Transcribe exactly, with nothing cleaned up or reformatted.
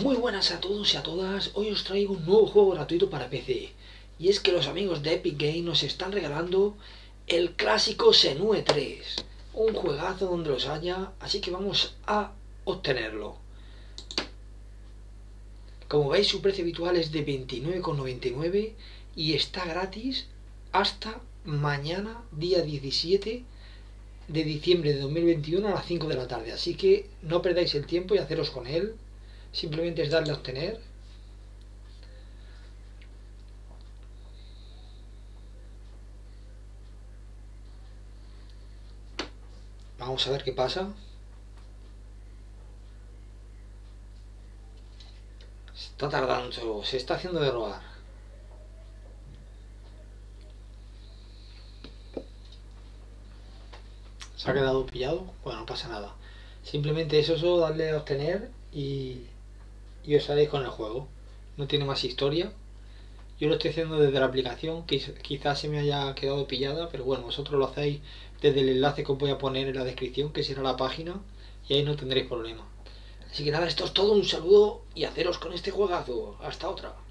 Muy buenas a todos y a todas, hoy os traigo un nuevo juego gratuito para P C. Y es que los amigos de Epic Games nos están regalando el clásico Shenmue tres. Un juegazo donde los haya, así que vamos a obtenerlo. Como veis, su precio habitual es de veintinueve con noventa y nueve y está gratis hasta mañana, día diecisiete de diciembre de dos mil veintiuno a las cinco de la tarde. Así que no perdáis el tiempo y haceros con él. Simplemente es darle a obtener. Vamos a ver qué pasa. Se está tardando, se está haciendo de rogar. Se ha quedado pillado. Bueno, no pasa nada. Simplemente es eso, darle a obtener y... y os haréis con el juego. No tiene más historia. Yo lo estoy haciendo desde la aplicación. Quizás se me haya quedado pillada, pero bueno, vosotros lo hacéis desde el enlace que os voy a poner en la descripción, que será la página, y ahí no tendréis problema. Así que nada, esto es todo. Un saludo y haceros con este juegazo. Hasta otra.